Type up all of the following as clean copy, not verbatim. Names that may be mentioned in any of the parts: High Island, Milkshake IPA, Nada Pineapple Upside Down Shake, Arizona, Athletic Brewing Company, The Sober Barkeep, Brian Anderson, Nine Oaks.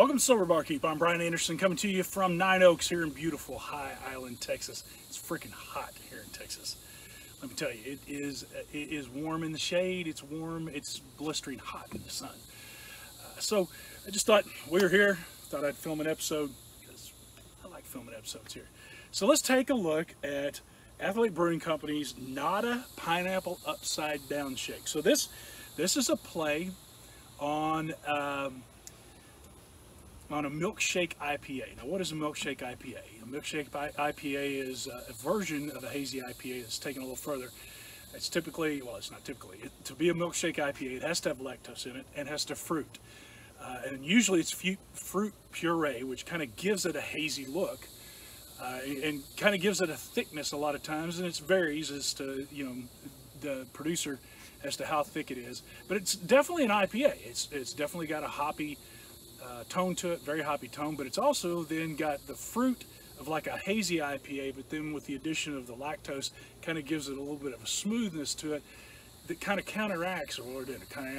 Welcome to Sober Barkeep. I'm Brian Anderson coming to you from Nine Oaks here in beautiful High Island, Texas. It's freaking hot here in Texas. Let me tell you, it is warm in the shade. It's warm. It's blistering hot in the sun. So I just thought we were here. Thought I'd film an episode because I like filming episodes here. So let's take a look at Athlete Brewing Company's Nada Pineapple Upside Down Shake. So this is a play on a milkshake IPA. Now, what is a milkshake IPA? A milkshake IPA is a version of a hazy IPA that's taken a little further. It's typically, well, it's not typically, to be a milkshake IPA, it has to have lactose in it and has to have fruit. And usually it's fruit puree, which kind of gives it a hazy look and kind of gives it a thickness a lot of times. And it varies as to, you know, the producer as to how thick it is. But it's definitely an IPA. It's definitely got a hoppy tone to it, very hoppy tone, but it's also then got the fruit of like a hazy IPA, but then with the addition of the lactose kind of gives it a little bit of a smoothness to it that kind of counteracts, or it kind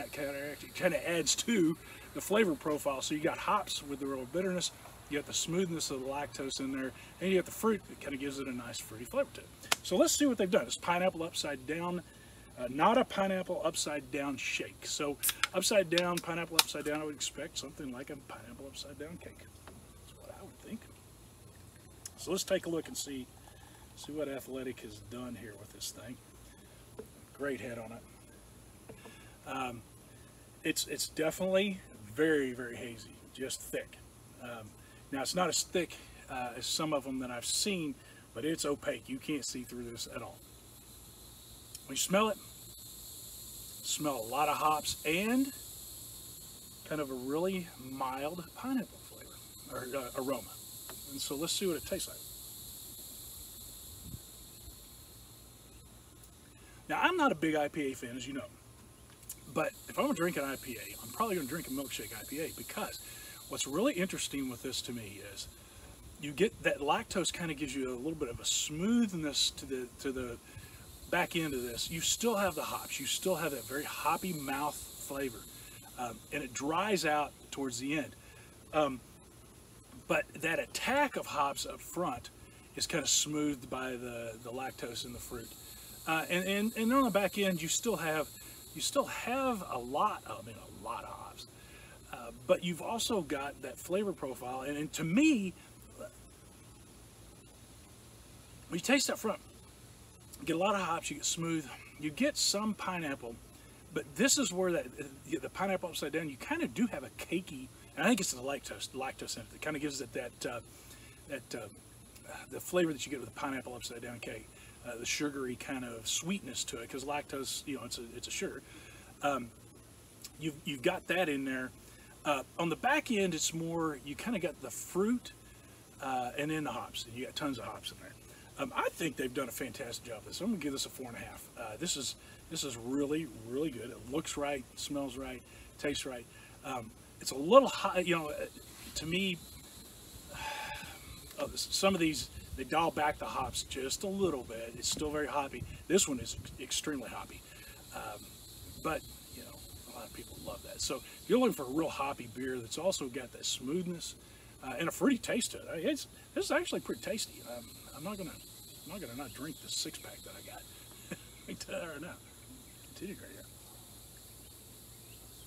of adds to the flavor profile. So you got hops with the real bitterness, you got the smoothness of the lactose in there, and you got the fruit that kind of gives it a nice fruity flavor to it. So let's see what they've done. It's pineapple upside down. Nada Pineapple Upside Down Shake. So upside down, pineapple upside down, I would expect something like a pineapple upside down cake. That's what I would think. So let's take a look and see what Athletic has done here with this thing. Great head on it. It's definitely very, very hazy, just thick. Now it's not as thick as some of them that I've seen, but it's opaque. You can't see through this at all. When you smell it, smell a lot of hops and kind of a really mild pineapple flavor or aroma. And so let's see what it tastes like. Now, I'm not a big IPA fan, as you know, but if I'm gonna drink an IPA, I'm probably gonna drink a milkshake IPA, because what's really interesting with this to me is you get that lactose kind of gives you a little bit of a smoothness to the back into this. You still have the hops, you still have that very hoppy mouth flavor, and it dries out towards the end, but that attack of hops up front is kind of smoothed by the lactose in the fruit, and on the back end you still have a lot of hops, but you've also got that flavor profile, and to me, when you taste that front, you get a lot of hops, you get smooth, you get some pineapple, but this is where that the pineapple upside down, you kind of do have a cakey, and I think it's the lactose in it that kind of gives it the flavor that you get with the pineapple upside down cake, the sugary kind of sweetness to it, because lactose, you know, it's a sugar. You've got that in there. On the back end, it's more, you kind of got the fruit and then the hops, and you got tons of hops in there. I think they've done a fantastic job of this. I'm gonna give this a 4.5. This is really, really good. It looks right, smells right, tastes right. It's a little hot, you know, to me, some of these, they dial back the hops just a little bit. It's still very hoppy. This one is extremely hoppy, but you know, a lot of people love that. So if you're looking for a real hoppy beer that's also got that smoothness and a fruity taste to it, I mean, this is actually pretty tasty. I'm not gonna not drink the six pack that I got. I tell you right now, it's right here.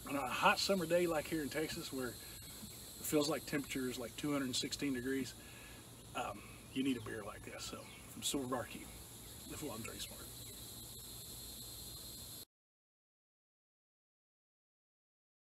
On a hot summer day like here in Texas, where it feels like temperature is like 216 degrees, you need a beer like this. So from Sober Barkeep, live long, drink smart.